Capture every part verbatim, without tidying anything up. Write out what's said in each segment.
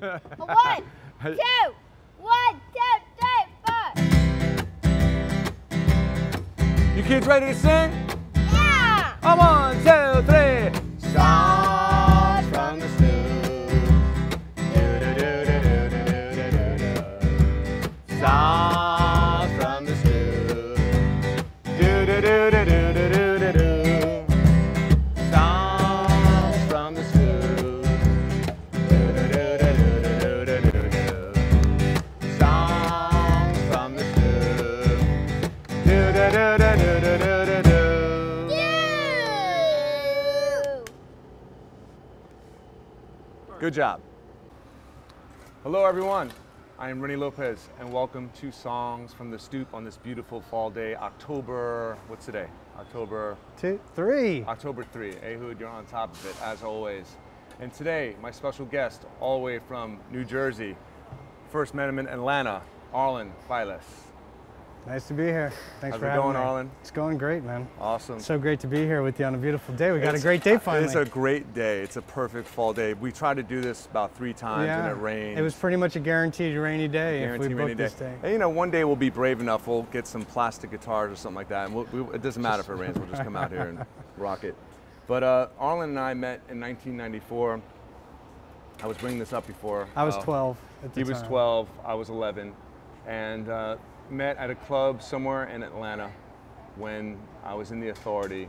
One, two, one, two, three, four. You kids ready to sing? Yeah! One, two, three. Songs from the Stoop. Do-do-do-do-do-do-do-do-do. Songs from the Stoop. Do-do-do-do-do-do-do-do. Good job. Hello everyone, I am Rene Lopez and welcome to Songs from the Stoop on this beautiful fall day, October, what's today? October? Two, three. October third. Ehud, you're on top of it as always. And today, my special guest, all the way from New Jersey, first met him in Atlanta, Arlan Feiles. Nice to be here. Thanks How's for having going, me. How's it going, Arlan? It's going great, man. Awesome. It's so great to be here with you on a beautiful day. We got it's, a great day finally. It's a great day. It's a perfect fall day. We tried to do this about three times yeah. and it rained. It was pretty much a guaranteed rainy day guaranteed if we booked day. this day. And you know, one day we'll be brave enough. We'll get some plastic guitars or something like that. And we'll, we, it doesn't matter if it rains. We'll just come out here and rock it. But uh, Arlan and I met in nineteen ninety-four. I was bringing this up before. I was uh, twelve at the time. He was twelve. I was eleven. And uh, met at a club somewhere in Atlanta when I was in the Authority,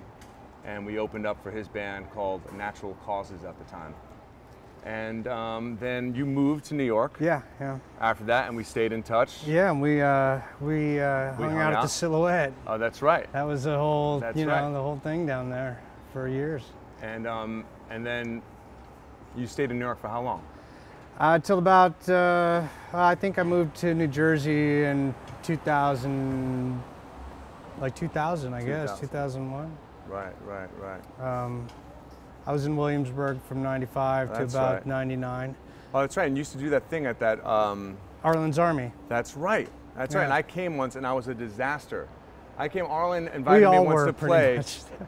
and we opened up for his band called Natural Causes at the time. And um, then you moved to New York. Yeah, yeah. After that, and we stayed in touch. Yeah, and we uh, we, uh, we hung, hung out, out at the Silhouette. Oh, that's right. That was the whole that's you know right. the whole thing down there for years. And um, and then you stayed in New York for how long? Uh, till about, uh, I think I moved to New Jersey in two thousand, like two thousand, I guess, two thousand one. Right, right, right. Um, I was in Williamsburg from ninety-five to about ninety-nine. Oh, that's right, and you used to do that thing at that... Um, Arlan's Army. That's right, that's right, and I came once and I was a disaster. I came, Arlan invited me once to play,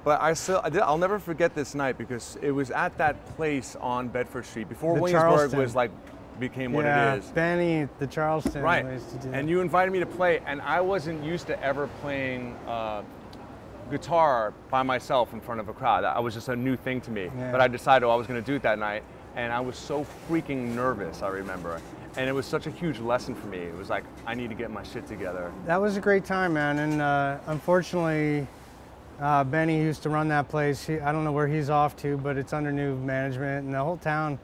but I still, I did, I'll never forget this night because it was at that place on Bedford Street before the Williamsburg Charleston. was like, became what yeah, it is. Benny, the Charleston. Right, to do and you invited me to play and I wasn't used to ever playing uh, guitar by myself in front of a crowd. That was just a new thing to me, yeah. but I decided oh, I was going to do it that night and I was so freaking nervous, I remember. And it was such a huge lesson for me. It was like, I need to get my shit together. That was a great time, man. And uh, unfortunately, uh, Benny, who used to run that place, he, I don't know where he's off to, but it's under new management. And the whole town,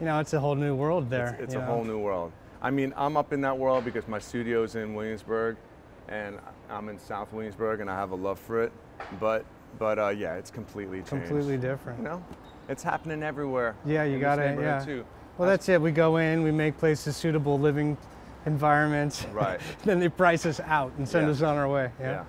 you know, it's a whole new world there. It's, it's a know? whole new world. I mean, I'm up in that world because my studio's in Williamsburg, and I'm in South Williamsburg, and I have a love for it. But, but uh, yeah, it's completely changed. Completely different. You know, it's happening everywhere. Yeah, you got it, yeah. Too. Well, that's it. We go in, we make places suitable living environments. Right. Then they price us out and send yeah. us on our way. Yeah. yeah.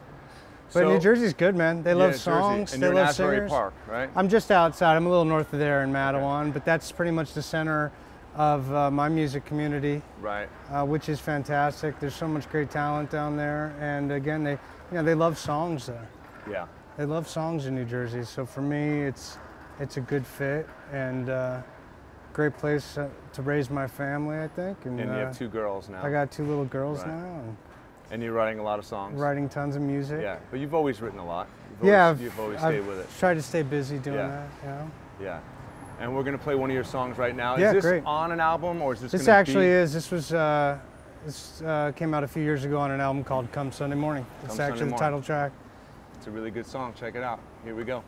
But so, New Jersey's good, man. They yeah, love songs. And they you're love in Asbury singers. Park, right? I'm just outside. I'm a little north of there in Matawan, okay. but that's pretty much the center of uh, my music community. Right. Uh, which is fantastic. There's so much great talent down there, and again, they, you know, they love songs there. Yeah. They love songs in New Jersey. So for me, it's, it's a good fit, and. Uh, Great place uh, to raise my family, I think. And, and you uh, have two girls now. I got two little girls right. now. And, and you're writing a lot of songs. Writing tons of music. Yeah, but you've always written a lot. You've yeah, always, I've, you've always stayed I've with it. Tried to stay busy doing yeah. that. You know? Yeah. And we're gonna play one of your songs right now. Is yeah, this great. on an album or is this? This gonna actually be... is. This was uh, this uh, came out a few years ago on an album called Come Sunday Morning. Come it's Sunday actually morning. the title track. It's a really good song. Check it out. Here we go.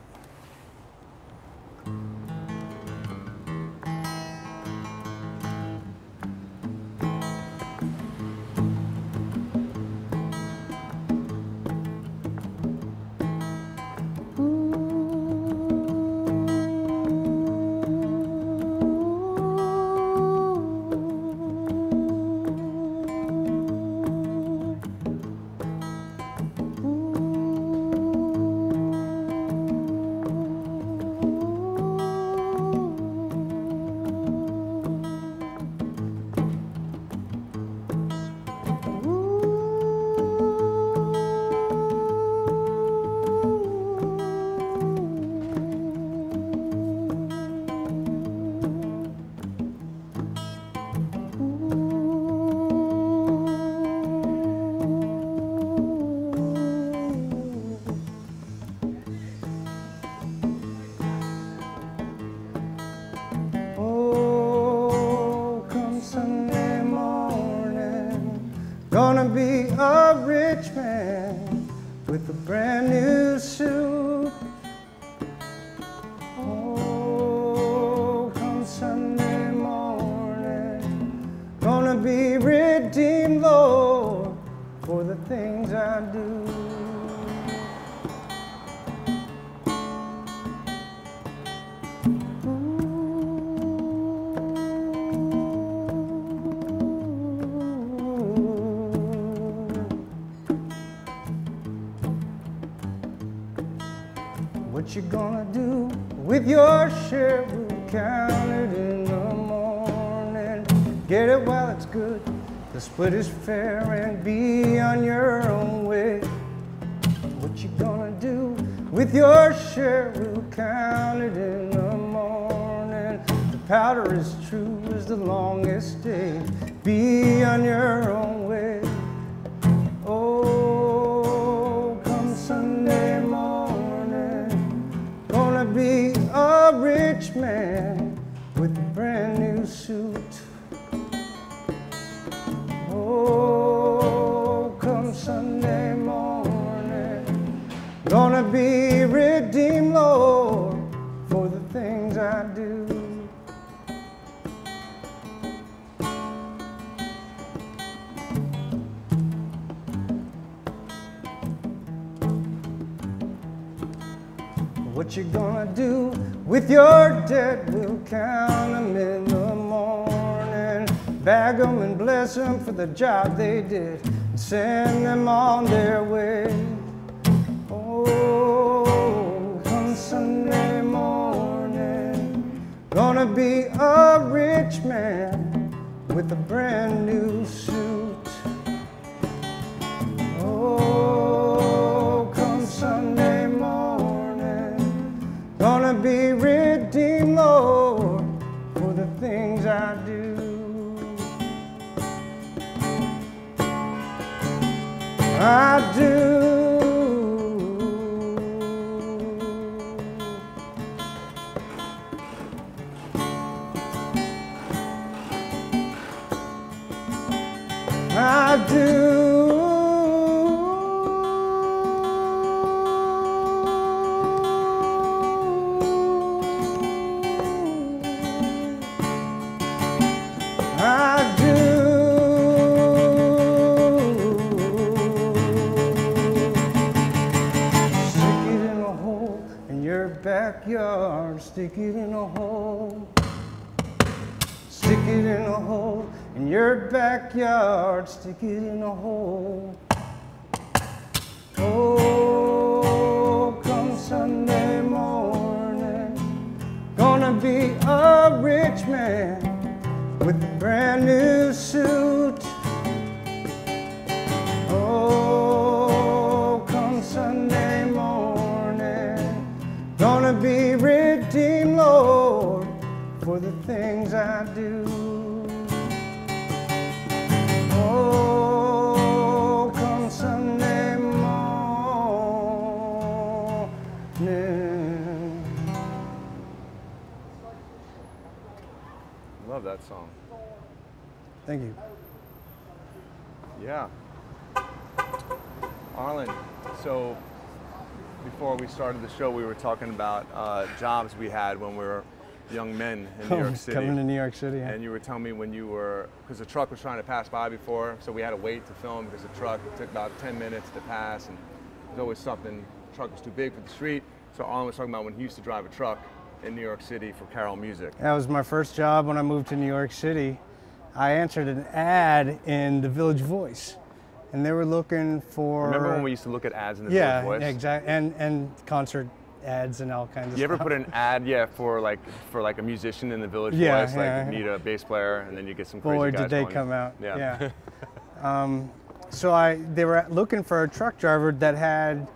with a brand new suit. Oh, come Sunday morning, gonna be redeemed, Lord, for the things I do. What you gonna do with your share? We'll count it in the morning. Get it while it's good, the split is fair, and be on your own way. What you gonna do with your share? We'll count it in the morning. The powder is true as the longest day. Be on your own way. Oh, come Sunday morning, gonna be a rich man with a brand new suit. Oh, come Sunday morning, gonna be redeemed, Lord, for the things I do. What you gonna do with your dead? We'll count them in the morning. Bag them and bless them for the job they did. And send them on their way. Oh, come Sunday morning, gonna be a rich man with a brand new suit. Oh, come Sunday morning, gonna be redeemed, Lord, for the things I do. I do. I do. Backyard, stick it in a hole. Stick it in a hole in your backyard. Stick it in a hole. Oh, come Sunday morning, gonna be a rich man with a brand new suit. Oh, come Sunday morning, gonna be redeemed, Lord, for the things I do. Oh, come Sunday morning. Love that song. Thank you. Yeah. Arlan, so before we started the show, we were talking about uh, jobs we had when we were young men in New York City. Coming to New York City, yeah. And you were telling me when you were, because the truck was trying to pass by before, so we had to wait to film because the truck took about ten minutes to pass, and there's always something, the truck was too big for the street. So Arlan was talking about when he used to drive a truck in New York City for Carroll Music. That was my first job when I moved to New York City. I answered an ad in the Village Voice. And they were looking for... Remember when we used to look at ads in the yeah, Village Voice? Yeah, exactly. And, and concert ads and all kinds of you stuff. You ever put an ad, yeah, for like for like a musician in the Village yeah, Voice? Yeah, like, yeah. Need a bass player, and then you get some crazy Boy, guys did they going. Come out. Yeah. yeah. um, so I, they were looking for a truck driver that had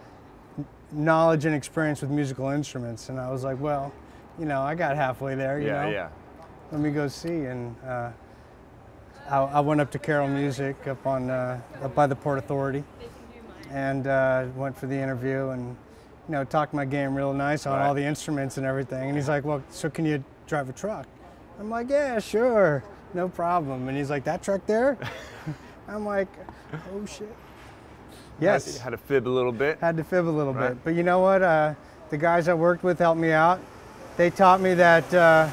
knowledge and experience with musical instruments. And I was like, well, you know, I got halfway there, you yeah, know? Yeah, yeah. Let me go see. And... Uh, I went up to Carroll Music up on uh, up by the Port Authority, and uh, went for the interview and you know talked my game real nice on all, right. all the instruments and everything. And he's like, "Well, so can you drive a truck?" I'm like, "Yeah, sure, no problem." And he's like, "That truck there?" I'm like, "Oh shit." Yes. Had, had to fib a little bit. Had to fib a little right. bit. But you know what? Uh, the guys I worked with helped me out. They taught me that uh,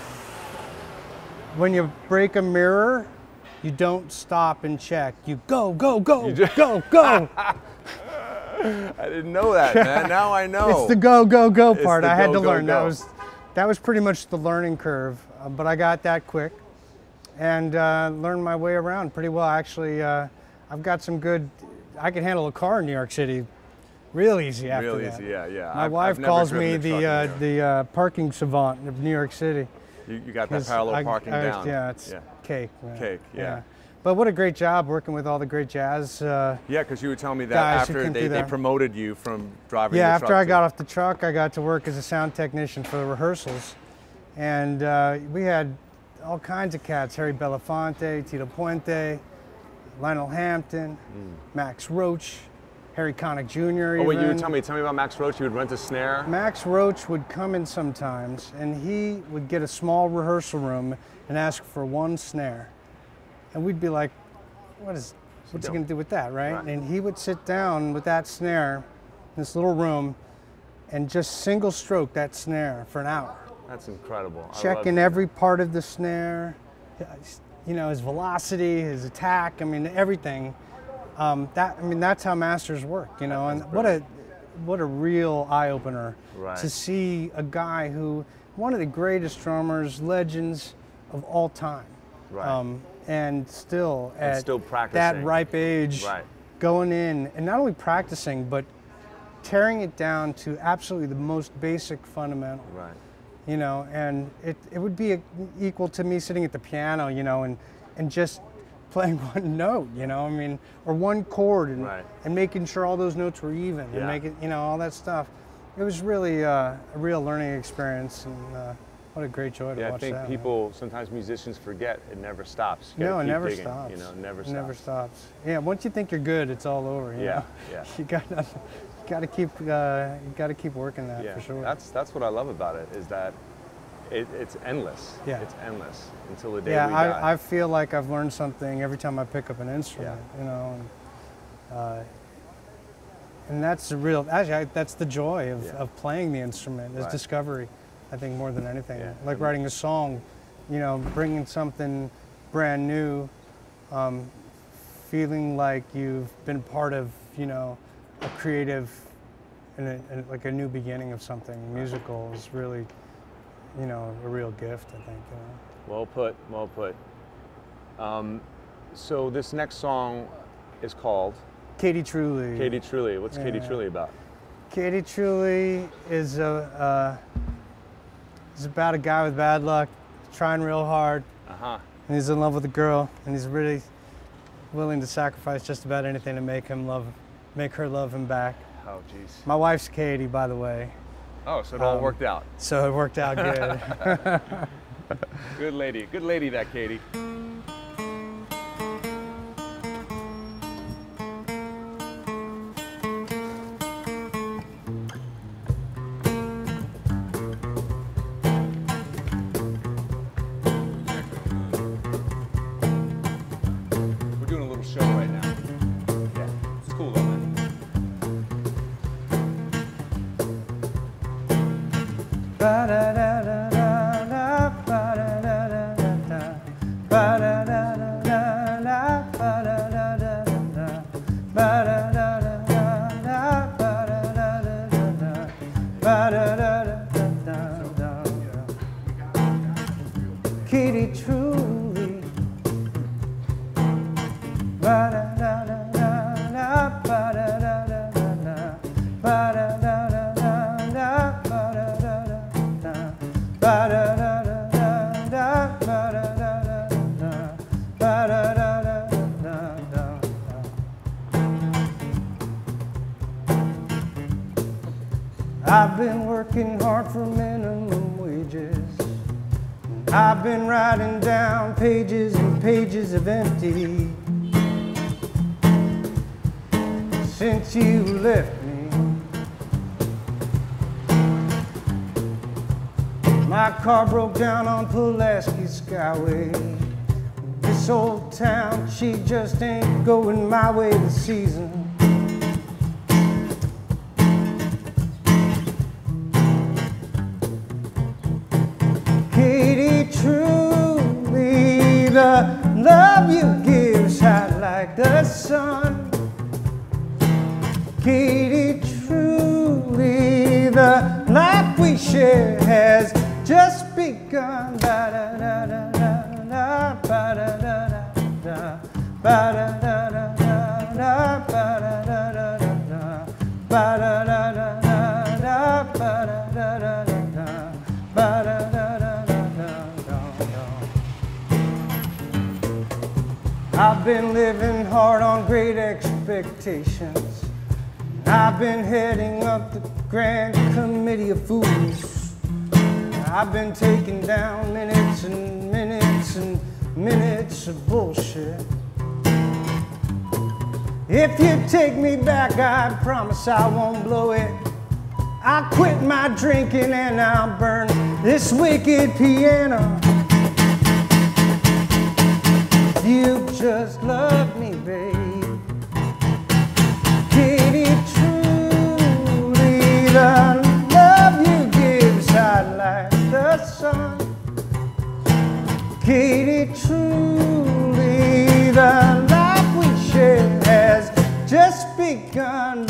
when you break a mirror, you don't stop and check. You go, go, go, just... go, go. I didn't know that, man. Now I know. It's the go, go, go part. I had go, to learn. Go, go. That was that was pretty much the learning curve, uh, but I got that quick and uh, learned my way around pretty well. Actually, uh, I've got some good, I can handle a car in New York City real easy after real that. Real easy, yeah, yeah. My I've, wife I've calls me the uh, the uh, parking savant of New York City. You, you got that parallel I, parking I, down. Yeah, it's yeah. cake. Man. Cake, yeah. yeah. But what a great job working with all the great jazz. Uh, yeah, because you were telling me that after they, they promoted you from driving yeah, the truck. Yeah, after I got off the truck, I got to work as a sound technician for the rehearsals. And uh, we had all kinds of cats, Harry Belafonte, Tito Puente, Lionel Hampton, mm. Max Roach, Harry Connick Junior Oh, even. Wait, you were telling me, tell me about Max Roach. He would rent a snare. Max Roach would come in sometimes, and he would get a small rehearsal room and ask for one snare. And we'd be like, what is, what's he gonna do with that, right? right? And he would sit down with that snare in this little room and just single stroke that snare for an hour. That's incredible. Checking every part of the snare, you know, his velocity, his attack, I mean, everything. Um, that, I mean, that's how masters work, you know, and what a, what a real eye-opener right. to see a guy who, one of the greatest drummers, legends of all time. Right. Um, and still at and still that ripe age, right. going in and not only practicing, but tearing it down to absolutely the most basic fundamental. Right. You know, and it, it would be a, equal to me sitting at the piano, you know, and, and just playing one note, you know, I mean, or one chord and, right. and making sure all those notes were even yeah. and making, you know, all that stuff. It was really uh, a real learning experience. and. Uh, What a great joy to yeah, watch that. I think that, people, man. sometimes musicians forget it never stops. You no, it never digging, stops. You know, it never stops. never stops. Yeah, once you think you're good, it's all over. You yeah, know? yeah. You got to, you got to keep, uh, you got to keep working that yeah. for sure. That's that's what I love about it is that it, it's endless. Yeah, it's endless until the day yeah, we die. Yeah, I, I feel like I've learned something every time I pick up an instrument. Yeah. You know, and, uh, and that's the real. Actually, I, that's the joy of, yeah. of playing the instrument is right. discovery. I think more than anything, yeah. like writing a song, you know, bringing something brand new, um, feeling like you've been part of, you know, a creative, and a, and like a new beginning of something musical is really, you know, a real gift, I think. You know? Well put, well put. Um, so this next song is called? Katie Truly. Katie Truly. What's yeah. Katie Truly about? Katie Truly is a... a It's about a guy with bad luck, trying real hard, uh-huh. and he's in love with a girl, and he's really willing to sacrifice just about anything to make him love, make her love him back. Oh, jeez. My wife's Katie, by the way. Oh, so it all um, worked out. So it worked out good. Good lady, good lady that Katie. I've been working hard for minimum wages. I've been writing down pages and pages of empty. Since you left me, my car broke down on Pulaski Skyway. This old town, she just ain't going my way this season. Love you gives out like the sun. Katie Truly, the life we share has just begun. Ba da da da da ba da da da da ba da da da da ba da da da da ba da da da da ba da da da da ba da. I've been living hard on great expectations. I've been heading up the Grand Committee of Fools. I've been taking down minutes and minutes and minutes of bullshit. If you take me back, I promise I won't blow it. I quit my drinking and I'll burn this wicked piano. You just love me, babe. Katie Truly, the love you gives out like the sun. Katie Truly, the life we share has just begun.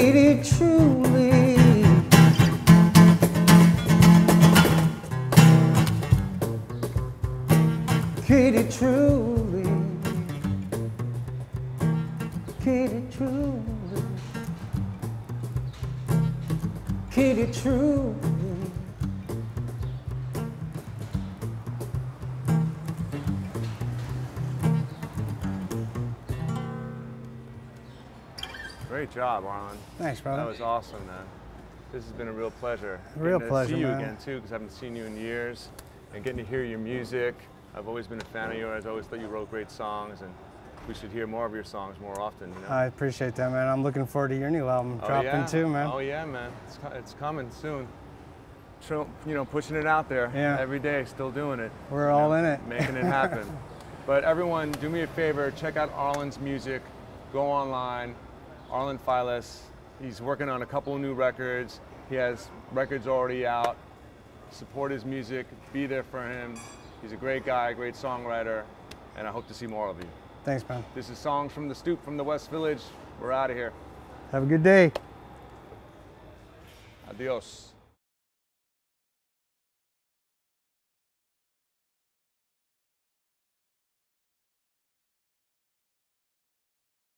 Katie Truly. Great job, Arlan. Thanks, brother. That was awesome, man. This has been a real pleasure. Real pleasure, man. Getting to see you again, too, because I haven't seen you in years. And getting to hear your music. I've always been a fan of yours. I always thought you wrote great songs. And we should hear more of your songs more often. You know? I appreciate that, man. I'm looking forward to your new album oh, dropping yeah. too, man. Oh yeah, man. It's, it's coming soon. Tr you know, pushing it out there yeah. every day, still doing it. We're all know, in it. Making it happen. But everyone, do me a favor, check out Arlan's music. Go online, Arlan Feiles. He's working on a couple of new records. He has records already out. Support his music, be there for him. He's a great guy, great songwriter, and I hope to see more of you. Thanks, man. This is Songs from the Stoop from the West Village. We're out of here. Have a good day. Adios.